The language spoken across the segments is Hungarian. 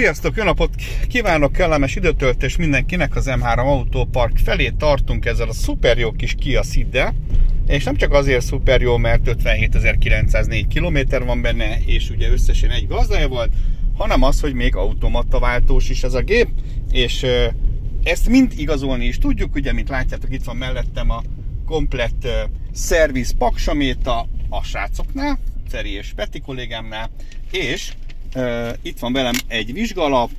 Sziasztok, jó napot kívánok, kellemes időtöltés mindenkinek, az M3 Autópark felé tartunk ezzel a szuper jó kis Kia Ceeddel, és nem csak azért szuper jó, mert 57.904 km van benne, és ugye összesen egy gazdája volt, hanem az, hogy még automata váltós is ez a gép, és ezt mind igazolni is tudjuk, ugye, mint látjátok, itt van mellettem a komplett szerviz paksaméta a srácoknál, Feri és Peti kollégámnál, és itt van velem egy vizsgalap,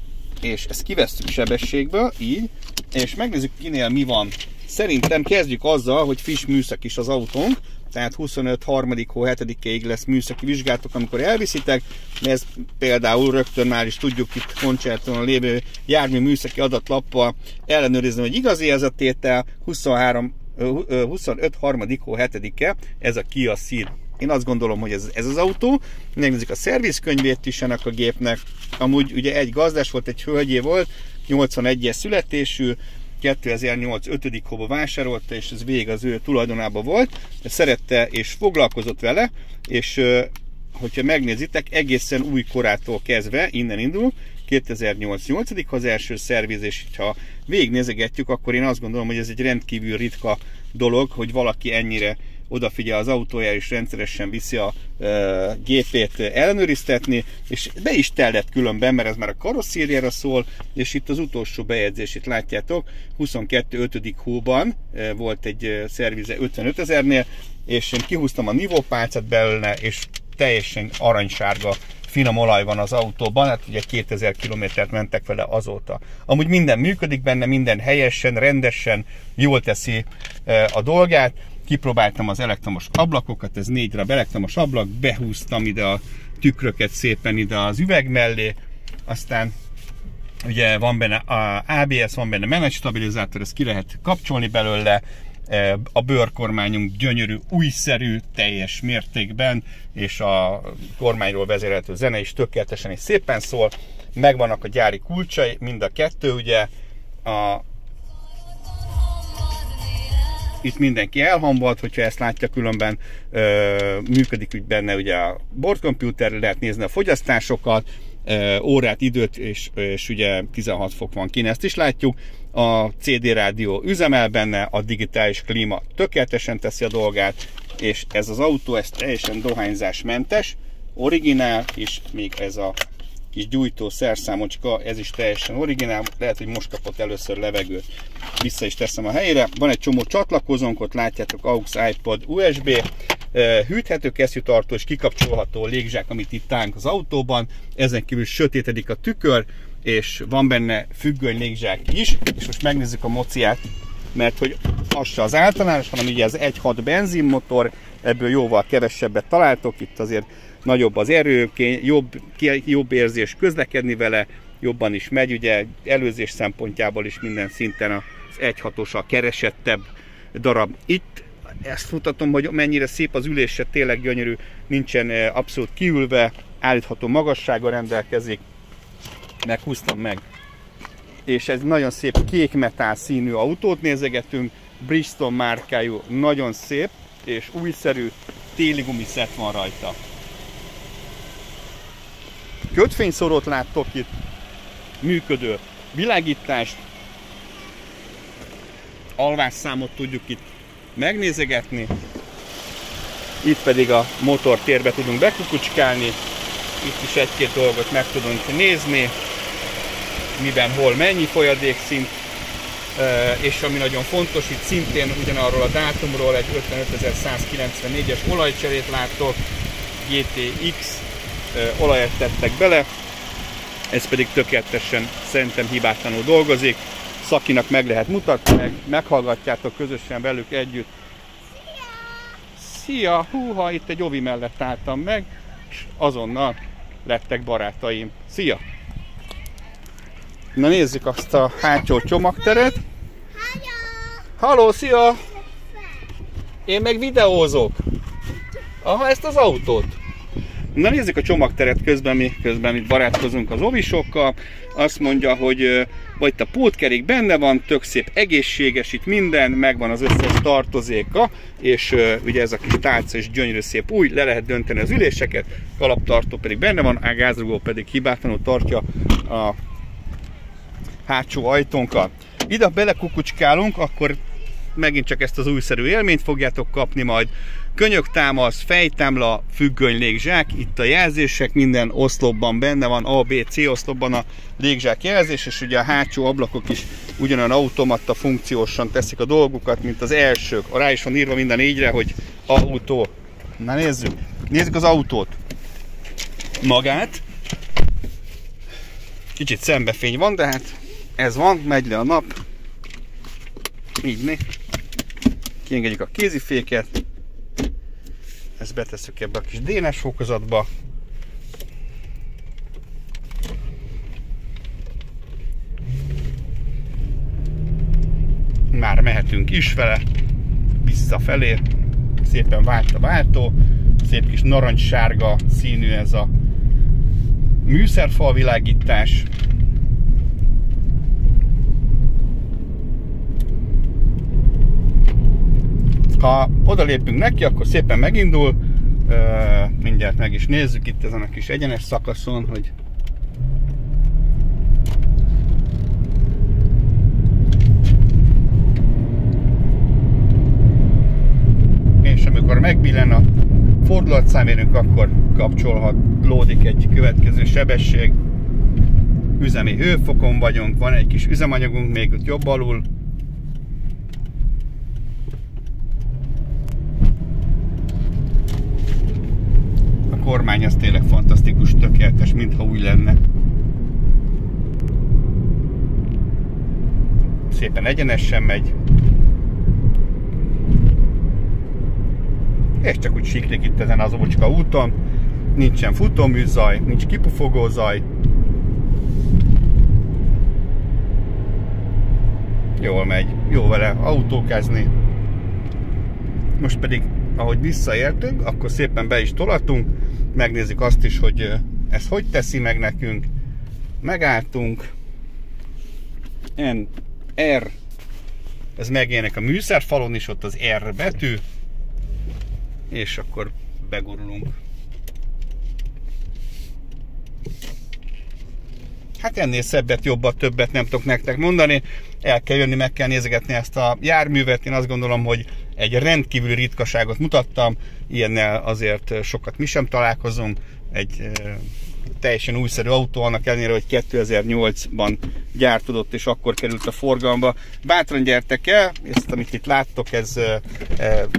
és ezt kivesszük sebességből, így, és megnézzük, kinél mi van. Szerintem kezdjük azzal, hogy friss műszak is az autónk, tehát 25. 3. hó 7-ig lesz műszaki vizsgátok, amikor elviszitek, de ez például rögtön már is tudjuk itt Concerton lévő jármű műszaki adatlappal ellenőrizni, hogy igazi ez a tétel, 25. 3. hó 7-e, ez a Kia Ceed. Én azt gondolom, hogy ez az autó. Megnézzük a szervizkönyvét is ennek a gépnek. Amúgy ugye egy gazdás volt, egy hölgyé volt, 81-es születésű, 2008. 5. hóba vásárolta, és ez végig az ő tulajdonában volt. Szerette és foglalkozott vele, és hogyha megnézitek, egészen új korától kezdve, innen indul, 2008. 8. az első szerviz, és ha végignézegetjük, akkor én azt gondolom, hogy ez egy rendkívül ritka dolog, hogy valaki ennyire odafigyel az autójára, és rendszeresen viszi a gépét ellenőriztetni, és be is tellett különben, mert ez már a karosszériára szól, és itt az utolsó bejegyzését látjátok, 22. 5. hóban volt egy szervize 55 000-nél, és én kihúztam a nívópálcát belőle, és teljesen aranysárga finom olaj van az autóban, hát ugye 2000 kilométert mentek vele azóta. Amúgy minden működik benne, minden helyesen, rendesen, jól teszi a dolgát. Kipróbáltam az elektromos ablakokat, ez 4 darab elektromos ablak, behúztam ide a tükröket szépen ide az üveg mellé, aztán ugye van benne a ABS, van benne menetstabilizátor, ezt ki lehet kapcsolni belőle, a bőrkormányunk gyönyörű, újszerű, teljes mértékben, és a kormányról vezérelhető zene is tökéletesen és szépen szól, megvannak a gyári kulcsai, mind a kettő ugye, itt mindenki elhambolt, hogyha ezt látja különben, működik úgy benne ugye a bordkomputer, lehet nézni a fogyasztásokat, órát, időt, és ugye 16 fok van kint, ezt is látjuk. A CD rádió üzemel benne, a digitális klíma tökéletesen teszi a dolgát, és ez az autó, ez teljesen dohányzásmentes, originál, és még ez a kis gyújtó szerszámocska, ez is teljesen originál, lehet, hogy most kapott először levegőt. Vissza is teszem a helyére, van egy csomó csatlakozónk, ott látjátok AUX, iPod, USB, hűthető kesztyűtartó és kikapcsolható légzsák, amit itt állunk az autóban, ezen kívül sötétedik a tükör, és van benne függöny légzsák is, és most megnézzük a mociát, mert hogy az se az általános, hanem ugye ez 1.6 benzinmotor, ebből jóval kevesebbet találtok, itt azért nagyobb az erő, jobb érzés közlekedni vele, jobban is megy, ugye előzés szempontjából is minden szinten az 1.6-os a keresettebb darab. Itt ezt mutatom, hogy mennyire szép az ülése, tényleg gyönyörű, nincsen abszolút kiülve, állítható magassága rendelkezik, meghúztam meg. És ez nagyon szép kék metál színű autót nézegetünk, Bristol márkájú, nagyon szép és újszerű, téli gumiszett van rajta. Kötfényszórót láttok itt, működő világítást, alvásszámot tudjuk itt megnézegetni, itt pedig a motortérbe tudunk bekukucskálni, itt is egy-két dolgot meg tudunk nézni, miben, hol, mennyi folyadékszint, és ami nagyon fontos, itt szintén ugyanarról a dátumról egy 55.194-es olajcserét láttok, GTX olajat tettek bele, ez pedig tökéletesen, szerintem hibátlanul dolgozik, Szakinak meg lehet mutatni, meghallgatjátok közösen velük együtt. Szia! Szia! Húha, itt egy ovi mellett álltam meg, és azonnal lettek barátaim. Szia! Na nézzük azt a hátsó csomagteret. Halló, szia! Én meg videózok. Aha, ezt az autót. Na nézzük a csomagteret közben, mi barátkozunk az ovisokkal. Azt mondja, hogy vagy a pótkerék benne van, tök szép, egészséges itt minden, megvan az összes tartozéka, és ugye ez a kis tárca is gyönyörű szép új, le lehet dönteni az üléseket, kalaptartó pedig benne van, a gázrugó pedig hibátlanul tartja a hátsó ajtónkat. Ide belekukucskálunk, akkor megint csak ezt az újszerű élményt fogjátok kapni majd. Könyöktámasz, fejtámla, függöny légzsák, itt a jelzések, minden oszlopban benne van, A, B, C oszlopban a légzsák jelzés, és ugye a hátsó ablakok is ugyanolyan automata funkciósan teszik a dolgukat, mint az elsők. Rá is van írva minden négyre, hogy autó. Na nézzük, nézzük az autót. Magát. Kicsit szembefény van, de hát ez van, megy le a nap. Így né. Kiengedjük a kéziféket. Ezt betesszük ebbe a kis dénes fokozatba. Már mehetünk is vele, visszafelé. Szépen vált a váltó. Szép kis narancssárga színű ez a műszerfal világítás. Ha oda lépünk neki, akkor szépen megindul, mindjárt meg is nézzük itt ezen a kis egyenes szakaszon, hogy és amikor megbillen a fordulatszámérünk, akkor kapcsolódik egy következő sebesség. Üzemi hőfokon vagyunk, van egy kis üzemanyagunk még ott jobb alul. A kormány az tényleg fantasztikus, tökéletes, mintha új lenne. Szépen egyenesen megy. És csak úgy siklik itt ezen az ócska úton. Nincsen futóműzaj, nincs kipufogó zaj. Jól megy, jó vele autókázni. Most pedig, ahogy visszaértünk, akkor szépen be is tolatunk. Megnézzük azt is, hogy ez hogy teszi meg nekünk. Megálltunk. R. Ez megjelenik a műszerfalon is, ott az R betű. És akkor begurulunk. Hát ennél szebbet, jobbat, többet nem tudok nektek mondani. El kell jönni, meg kell nézegetni ezt a járművet. Én azt gondolom, hogy egy rendkívüli ritkaságot mutattam, ilyennel azért sokat mi sem találkozunk. Egy teljesen újszerű autó, annak ellenére, hogy 2008-ban gyártódott és akkor került a forgalomba. Bátran gyertek el, ezt amit itt láttok, ez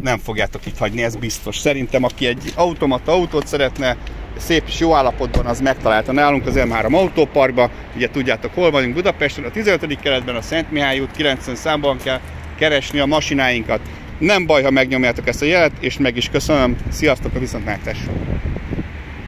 nem fogjátok itt hagyni, ez biztos. Szerintem aki egy automata autót szeretne, szép és jó állapotban, az megtalálta nálunk az M3 Autóparkba. Ugye tudjátok, hol vagyunk Budapesten, a 15. keletben, a Szentmihályi út 90 számban kell keresni a masináinkat. Nem baj, ha megnyomjátok ezt a jelet, és meg is köszönöm. Sziasztok, a viszontlátásra!